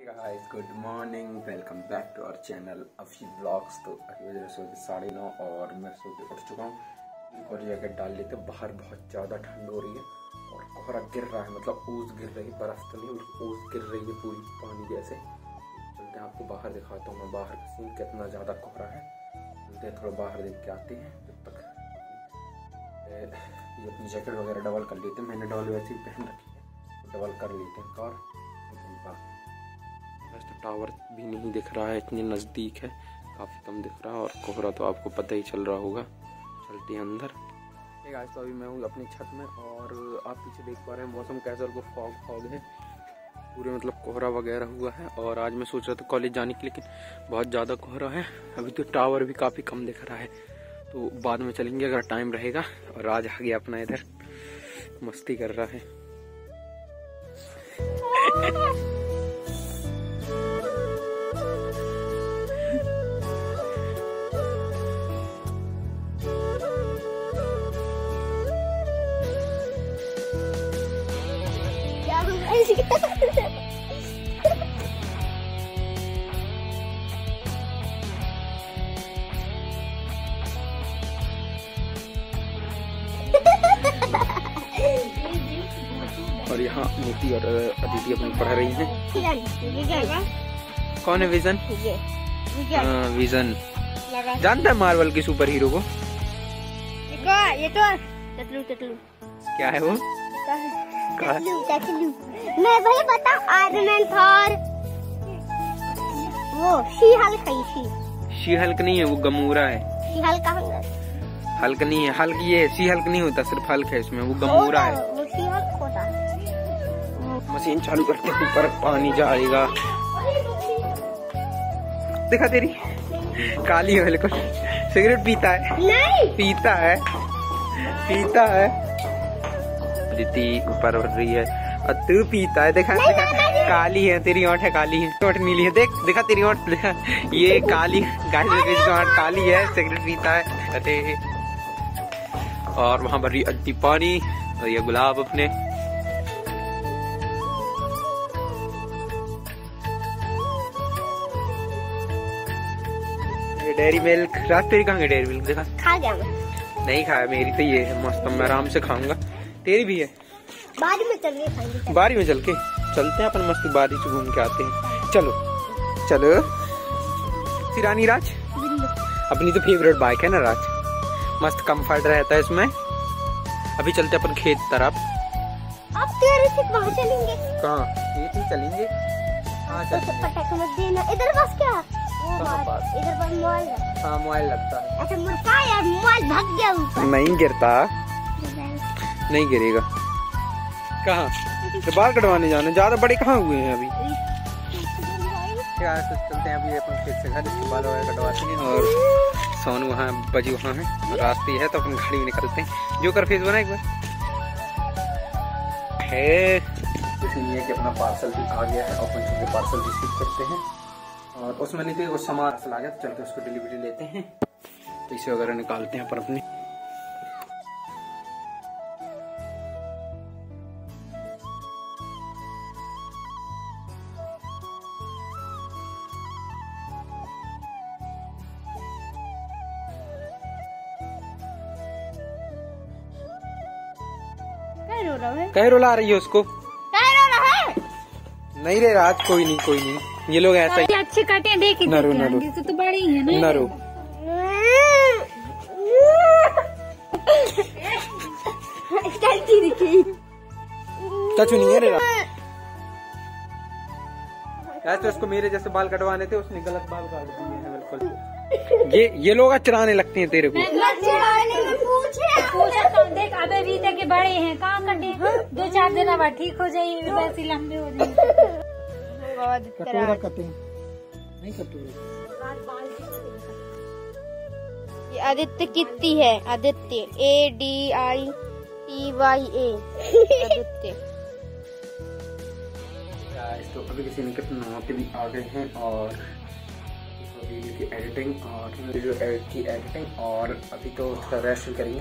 Hey guys, good morning, welcome back to our channel अफी blogs. तो अभी बजे सुबह 9:30 और मैं सुबह उठ चुका हूँ और जैकेट डाल लेते। बाहर बहुत ज़्यादा ठंड हो रही है और कोहरा गिर रहा है, मतलब ओस गिर रही है, बर्फ तो नहीं, ओस गिर रही है पूरी पानी जैसे। चलते आपको बाहर दिखाता हूँ मैं बाहर का सीन, कितना ज़्यादा कोहरा है। चलते थोड़ा बाहर देख के आते हैं। जब तक ये अपनी जैकेट वगैरह डबल कर लेते हैं, मैंने डबल वैसे ही पहन रखी है, डबल कर लेते हैं। और टावर भी नहीं दिख रहा है, इतने नज़दीक है, काफ़ी कम दिख रहा है और कोहरा तो आपको पता ही चल रहा होगा। चलते हैं अंदर। एक आज तो अभी मैं हूँ अपनी छत में और आप पीछे देख पा रहे हैं मौसम कैसा, और वो फॉग है पूरे, मतलब कोहरा वगैरह हुआ है। और आज मैं सोच रहा था कॉलेज जाने के, लेकिन बहुत ज़्यादा कोहरा है। अभी तो टावर भी काफ़ी कम दिख रहा है, तो बाद में चलेंगे अगर टाइम रहेगा। और आज आ गया अपना इधर, मस्ती कर रहा है। और यहाँ मोती और अदिति अपनी पढ़ा रही हैं। कौन है विजन? विजन जानता है मार्वल के सुपर हीरो को। ये तो टटलू क्या है वो? टटलू मैं वही बता, आयरन मैन, थॉर, वो शी हल्क नहीं है, वो गमूरा है। शी हल्क हल्क नहीं है, हल्क ये शी हल्क नहीं होता, सिर्फ हल्क है इसमें, वो गमूरा है, वो शी हल्क होता है। मशीन चालू करते हैं, ऊपर पानी जाएगा। देखा तेरी काली है, बिल्कुल सिगरेट पीता है। नहीं पीता है दीदी, ऊपर उड़ रही है और तू पीता है। देखा काली है तेरी ओंठ, है काली है, ओंठ नीली है, देख देखा तेरी ओंठ, देखा ये काली ओंठ काली है, सिगरेट पीता है। अरे और वहाँ भर रही अद्दी पानी, और ये गुलाब अपने डेयरी मिल्क। रात तेरी कहाँ गई डेयरी मिल्क? देखा खा गया मैं। नहीं खाया, मेरी तो ये है मस्त, मैं आराम से खाऊंगा। तेरी भी है, बारी में चल के चलते हैं अपन, मस्त बारी से घूम के आते हैं। चलो चलो सिरानी राज, अपनी तो फेवरेट बाइक है ना राज, मस्त कंफर्ट रहता है इसमें। अभी चलते अपन खेत तरफ। कहाँ खेत ही चलेंगे, इधर मोबाइल लगता है। अच्छा यार मोबाइल भाग गया ऊपर। नहीं गिरता, नहीं गिरेगा। कहाँ बाल कटवाने जाना, ज्यादा बड़े कहाँ हुए हैं अभी। क्या चलते हैं अभी अपन खेत से घर, इसके बाल वगैरह कटवाते हैं। और सोन वहाँ, बजी वहाँ है, रास्ते है तो अपन गाड़ी में निकलते हैं। जो कर फेस बना एक बार है, इसलिए कि अपना पार्सल भी आ गया है और अपन पार्सल रिसीव करते हैं। और उसमें लेते कुछ सामान आ गया, चलते उसको डिलीवरी लेते हैं, पैसे वगैरह निकालते हैं पर अपने। कहीं रुला रही है उसको, नहीं रे राज, कोई नहीं ये लोग ऐसा ही अच्छे काटे हैं, देखे नरू तो बड़े ही है नरू। नहीं है रे तो इसको मेरे जैसे बाल कटवाने थे, उसने गलत बाल काट दिए बिल्कुल। ये लोग चराने लगते हैं तेरे को, देख बड़े हैं, कहाँ कटे, 2-4 दिन बाद ठीक हो जाएगी, वैसे लंबे हो जाएंगे। कटोरा कटिंग नहीं, कटोरा। ये आदित्य कितनी है, आदित्य ADITY A आदित्य। तो अभी किसी ने कितना भी आ गए हैं और वीडियो की एडिटिंग और अभी तो उसका रेस्ट करेंगे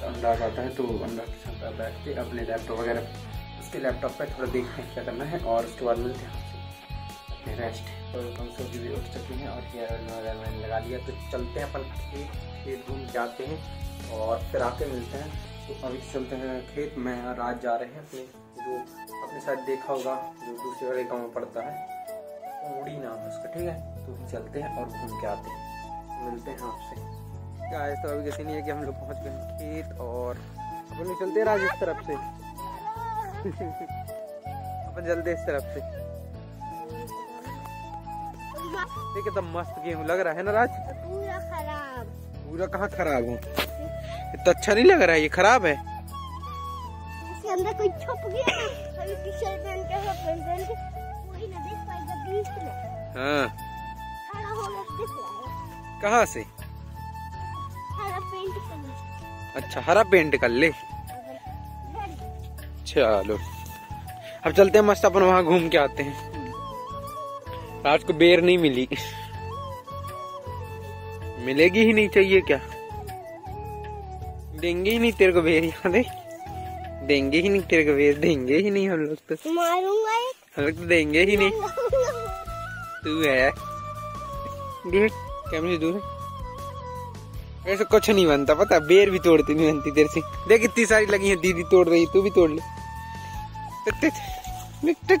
तो अंदाज आता है, तो अंदाज बैठ के अपने लैपटॉप वगैरह, उसके लैपटॉप पर थोड़ा देखते हैं क्या करना है और उसके बाद मिलते हैं। रेस्ट। तो 500 की भी उठ चुकी हैं और हेयर ऑयल मैंने लगा लिया। तो चलते हैं अपन खेत रूम जाते हैं और फिर आके मिलते हैं। तो अभी चलते हैं खेत में और आज जा रहे हैं अपने जो अपने साथ देखा होगा जो दूसरे वाले गाँव में पड़ता है, ओड़ी नाम है उसका, ठीक है। तो चलते हैं और घूम के आते हैं, मिलते हैं आपसे। गाइस तो अभी कैसे नहीं है कि हम लोग पहुँच गए खेत और अपन लोग चलते हैं राज इस तरफ से अपन चलते इस तरफ से। देखिए तो मस्त गेहूँ लग रहा है ना राज, पूरा खराब। पूरा कहाँ खराब हो, इतना अच्छा नहीं लग रहा है, ये खराब है। इसके अंदर कोई छुप गया अभी टी-शर्ट पहन के, हाफ पैंट पहन के, कोई ना देख पाएगा बीच में। हाँ खड़ा होगा दिख रहा है कहाँ से, अच्छा हरा पेंट कर ले। चलो अब चलते हैं मस्त अपन वहाँ घूम के आते हैं। आज को बेर नहीं मिली, मिलेगी ही नहीं, चाहिए क्या, देंगे ही नहीं तेरे को बेर, याद है, देंगे ही नहीं तेरे को बेर, देंगे ही नहीं हम लोग तो, मारूंगा हम लोग तो, देंगे ही नहीं। तू है दूर कैमरे से दूर है, ऐसे कुछ नहीं बनता, पता बेर भी तोड़ती नहीं बनती तेरे से। देख कितनी सारी लगी है, दीदी तोड़ रही, तू भी तोड़ ले। टिक टिक टिक टिक।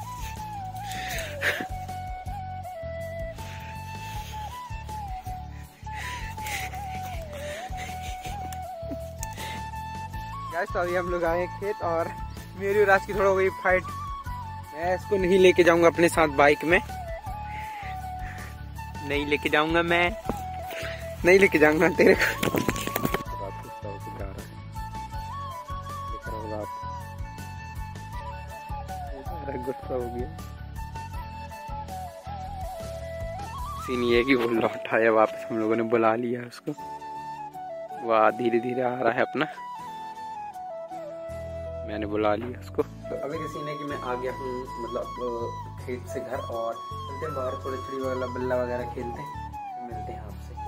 गाइस तो अभी हम लोग आए खेत और मेरी और राज की थोड़ा हो गई फाइट। मैं इसको नहीं लेके जाऊंगा अपने साथ, बाइक में नहीं लेके जाऊंगा, मैं नहीं लेके जाऊंगा तेरे को। गुस्सा हो गया, सीन ये कि वो लौटा है वापस, हम लोगों ने बुला लिया उसको। वाह धीरे धीरे आ रहा है अपना, मैंने बुला लिया उसको। तो अभी ये सीन है कि मैं आ गया अपने मतलब खेत से घर और चलते हैं बाहर, थोड़ी चिड़ी वाला बल्ला वगैरह खेलते हैं, मिलते हैं आपसे।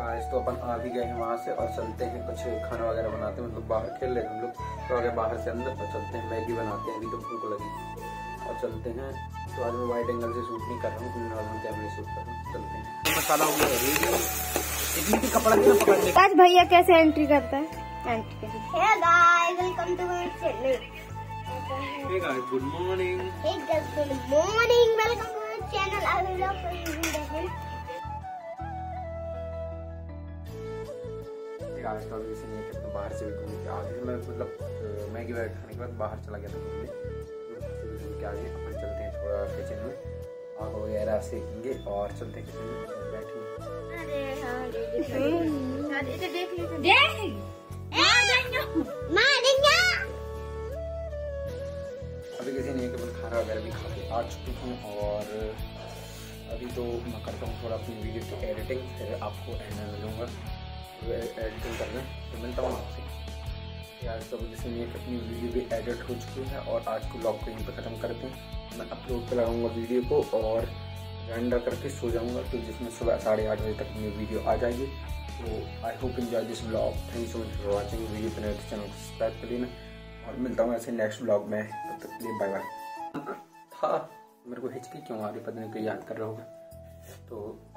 गाइस तो अपन आ भी गए हैं वहाँ से और चलते हैं कुछ खाना वगैरह बनाते हैं, मतलब बाहर खेल रहे हैं हम लोग तो आगे बाहर से अंदर, और चलते हैं मैगी बनाते हैं, अभी तो भूख लगी और चलते हैं। तो आज मैं वाइड एंगल से शूट नहीं कर रहा हूँ, नॉर्मल कैमरे शूट कर रहा हूँ। चलते हैं मसाला हो गया, इतनी भी कपड़ा नहीं पकड़ने। आज भैया कैसे एंट्री करता है, entry hey guys welcome to my channel, hey guys good morning, hey guys good morning, welcome to my channel. I will love for you. आज तो किसी ने तो बाहर से भी घूम के आ गए, मैं मतलब मैगी वगैरह खाने के बाद बाहर चला गया था घूमने, घूम के आ गए। अपन चलते हैं थोड़ा किचन में, आग वगैरह सेकेंगे और चलते हैं किचन में बैठेंगे। अभी किसी ने अपन खाना वगैरह भी खा के आ चुके हैं और अभी तो मैं करता हूँ थोड़ा अपनी वीडियो की एडिटिंग, फिर आपको एंड में मिलूँगा एडिटिंग करना, तो मिलता हूँ आपसे। यार सब जैसे ये अपनी वीडियो भी एडिट हो चुकी है और आज को व्लॉग को यहीं पर ख़त्म करते हैं। मैं अपलोड पर लगाऊँगा वीडियो को और रेंडर करके सो जाऊँगा, तो जिसमें सुबह 8:30 बजे तक मेरी वीडियो आ जाएगी। तो I hope enjoy this vlog, thank so much for watching video, अपने चैनल को सब्सक्राइब कर लेना और मिलता हूँ ऐसे नेक्स्ट व्लॉग में, तब तक के लिए बाय बाय। था मेरे को हिचकी क्यों आ रही, पता नहीं कोई याद कर रहा होगा। तो